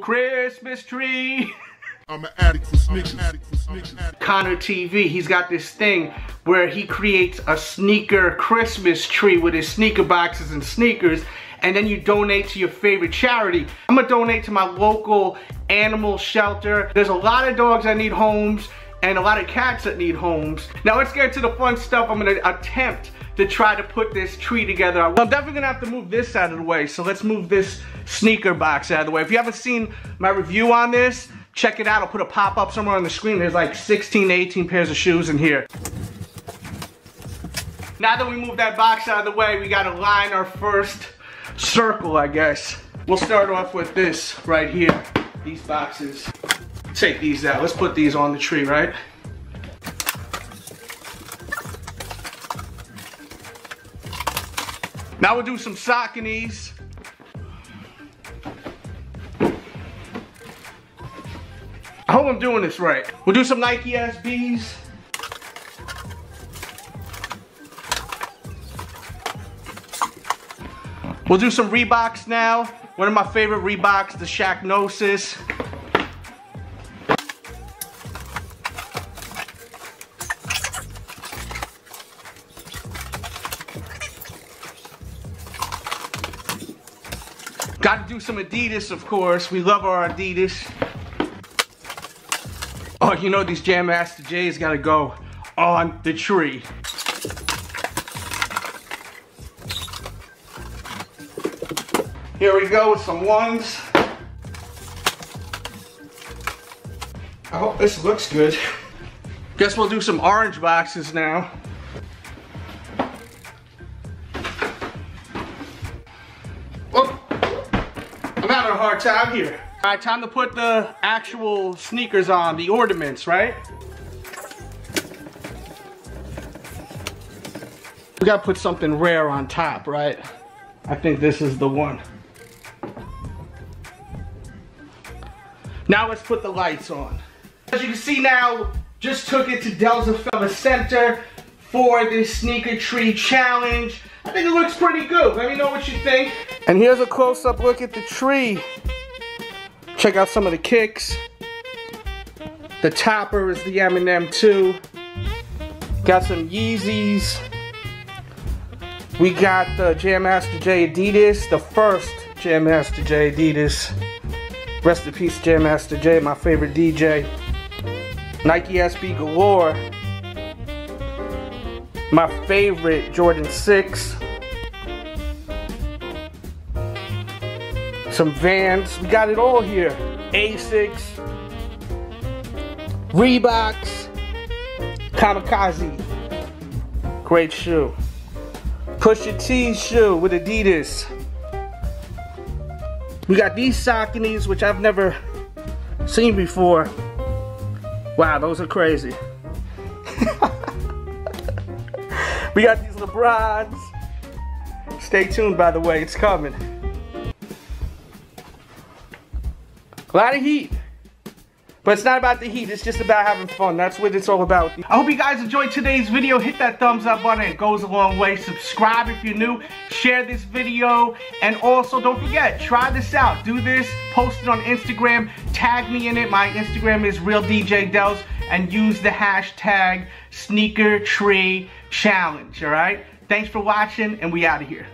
Christmas tree. I'm an addict for sneakers. Connor TV, he's got this thing where he creates a sneaker Christmas tree with his sneaker boxes and sneakers, and then you donate to your favorite charity. I'm gonna donate to my local animal shelter. There's a lot of dogs that need homes and a lot of cats that need homes. Now let's get to the fun stuff. I'm gonna attempt to try to put this tree together. I'm definitely gonna have to move this out of the way, so let's move this sneaker box out of the way. If you haven't seen my review on this, check it out. I'll put a pop-up somewhere on the screen. There's like 16 to 18 pairs of shoes in here. Now that we moved that box out of the way, we gotta line our first circle, I guess. We'll start off with this right here, these boxes. Take these out. Let's put these on the tree, right? Now we'll do some Sauconies. I hope I'm doing this right. We'll do some Nike SBs. We'll do some Reeboks now. One of my favorite Reeboks, the Shaq Gnosis. Got to do some Adidas, of course. We love our Adidas. Oh, you know these Jam Master Jays got to go on the tree. Here we go with some ones. I hope this looks good. Guess we'll do some orange boxes now. Hard time here. All right, time to put the actual sneakers on, the ornaments, right? We gotta put something rare on top, right? I think this is the one. Now let's put the lights on. As you can see now, just took it to Delzaphella Center for this sneaker tree challenge. I think it looks pretty good. Let me know what you think. And here's a close-up look at the tree. Check out some of the kicks. The topper is the Eminem 2. Got some Yeezys. We got the Jam Master Jay Adidas, the first Jam Master Jay Adidas. Rest in peace, Jam Master Jay, my favorite DJ. Nike SB galore. My favorite Jordan 6. Some Vans. We got it all here. Asics. Reeboks. Kamikaze. Great shoe. Pusha T shoe with Adidas. We got these Sauconies, which I've never seen before. Wow, those are crazy. We got these LeBrons. Stay tuned, by the way, it's coming. A lot of heat. But it's not about the heat, it's just about having fun. That's what it's all about. I hope you guys enjoyed today's video. Hit that thumbs up button, it goes a long way. Subscribe if you're new, share this video, and also don't forget, try this out. Do this, post it on Instagram, tag me in it. My Instagram is RealDJDelz, and use the hashtag SneakerTreeChallenge, all right? Thanks for watching, and we out of here.